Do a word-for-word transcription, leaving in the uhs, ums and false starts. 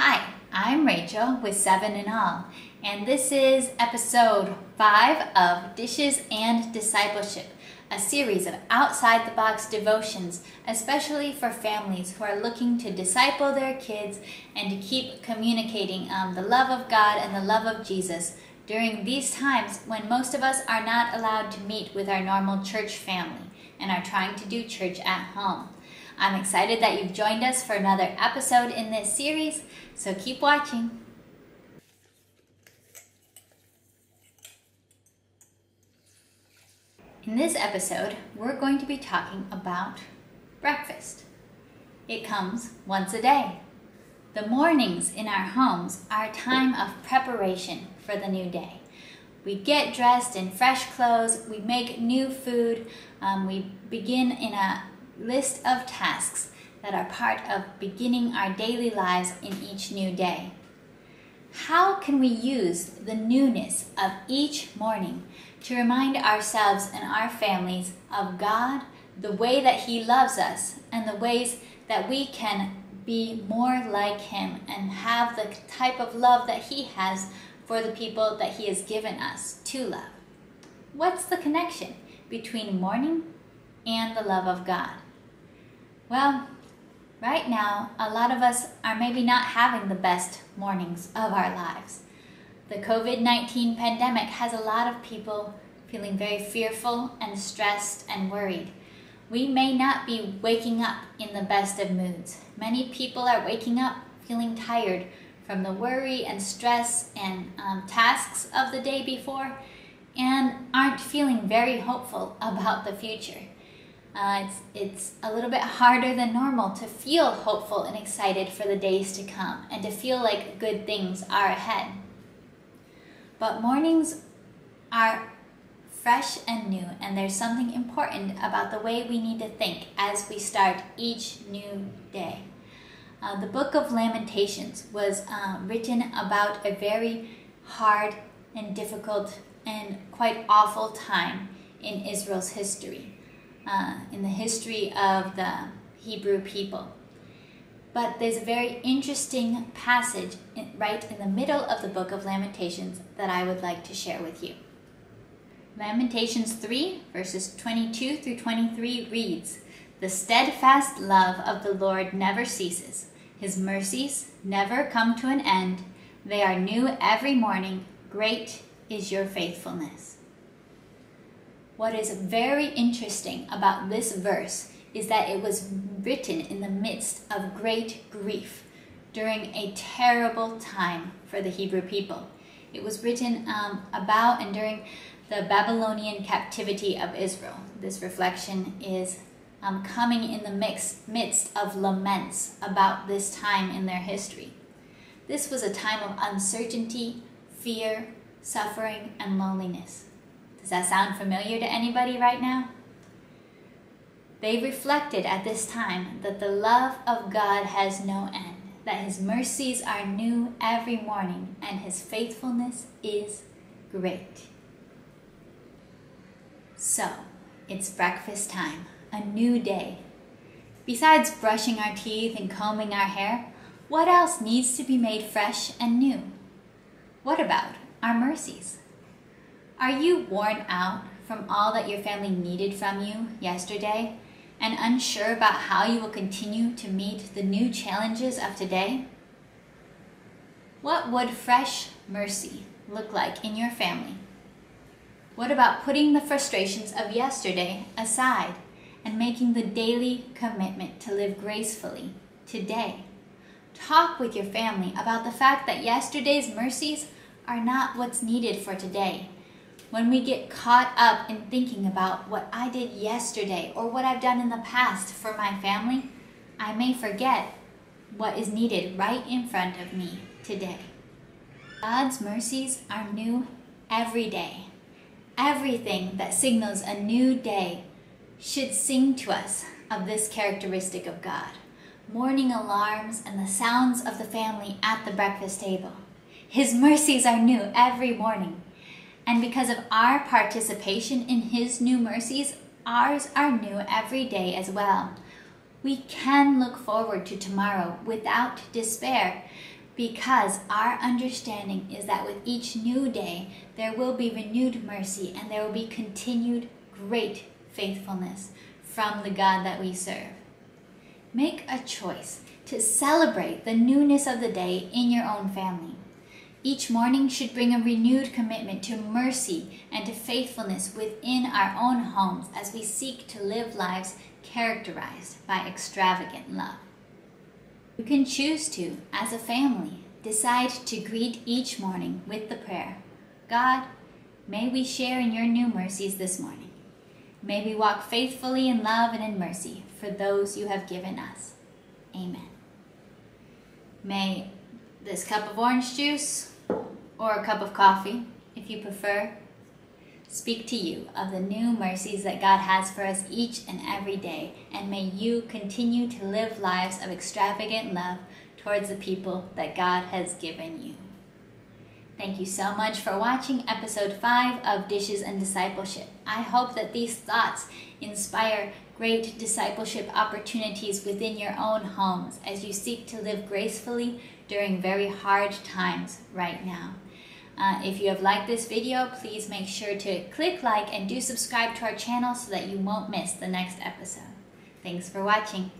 Hi, I'm Rachel with seven and All, and this is episode five of Dishes and Discipleship, a series of outside-the-box devotions, especially for families who are looking to disciple their kids and to keep communicating um, the love of God and the love of Jesus during these times when most of us are not allowed to meet with our normal church family and are trying to do church at home. I'm excited that you've joined us for another episode in this series, so keep watching. In this episode, we're going to be talking about breakfast. It comes once a day. The mornings in our homes are a time of preparation for the new day. We get dressed in fresh clothes, we make new food, um, we begin in a list of tasks that are part of beginning our daily lives in each new day. How can we use the newness of each morning to remind ourselves and our families of God, the way that He loves us, and the ways that we can be more like Him and have the type of love that He has for the people that He has given us to love? What's the connection between morning and the love of God? Well, right now, a lot of us are maybe not having the best mornings of our lives. The COVID nineteen pandemic has a lot of people feeling very fearful and stressed and worried. We may not be waking up in the best of moods. Many people are waking up feeling tired from the worry and stress and um, tasks of the day before, and aren't feeling very hopeful about the future. Uh, it's, it's a little bit harder than normal to feel hopeful and excited for the days to come and to feel like good things are ahead. But mornings are fresh and new, and there's something important about the way we need to think as we start each new day. Uh, the Book of Lamentations was uh, written about a very hard and difficult and quite awful time in Israel's history. Uh, in the history of the Hebrew people. But there's a very interesting passage in, right in the middle of the Book of Lamentations that I would like to share with you. Lamentations three, verses twenty-two through twenty-three reads, "The steadfast love of the Lord never ceases. His mercies never come to an end. They are new every morning. Great is your faithfulness." What is very interesting about this verse is that it was written in the midst of great grief during a terrible time for the Hebrew people. It was written um, about and during the Babylonian captivity of Israel. This reflection is um, coming in the mix, midst of laments about this time in their history. This was a time of uncertainty, fear, suffering, and loneliness. Does that sound familiar to anybody right now? They reflected at this time that the love of God has no end, that His mercies are new every morning, and His faithfulness is great. So, it's breakfast time, a new day. Besides brushing our teeth and combing our hair, what else needs to be made fresh and new? What about our mercies? Are you worn out from all that your family needed from you yesterday and unsure about how you will continue to meet the new challenges of today? What would fresh mercy look like in your family? What about putting the frustrations of yesterday aside and making the daily commitment to live gracefully today? Talk with your family about the fact that yesterday's mercies are not what's needed for today. When we get caught up in thinking about what I did yesterday or what I've done in the past for my family, I may forget what is needed right in front of me today. God's mercies are new every day. Everything that signals a new day should sing to us of this characteristic of God. Morning alarms and the sounds of the family at the breakfast table. His mercies are new every morning. And because of our participation in His new mercies, ours are new every day as well. We can look forward to tomorrow without despair because our understanding is that with each new day, there will be renewed mercy and there will be continued great faithfulness from the God that we serve. Make a choice to celebrate the newness of the day in your own family. Each morning should bring a renewed commitment to mercy and to faithfulness within our own homes as we seek to live lives characterized by extravagant love. You can choose to, as a family, decide to greet each morning with the prayer, God, may we share in your new mercies this morning. May we walk faithfully in love and in mercy for those you have given us. Amen. May this cup of orange juice, or a cup of coffee, if you prefer, speak to you of the new mercies that God has for us each and every day, and may you continue to live lives of extravagant love towards the people that God has given you. Thank you so much for watching episode five of Dishes and Discipleship. I hope that these thoughts inspire great discipleship opportunities within your own homes as you seek to live gracefully during very hard times right now. Uh, if you have liked this video, please make sure to click like and do subscribe to our channel so that you won't miss the next episode. Thanks for watching.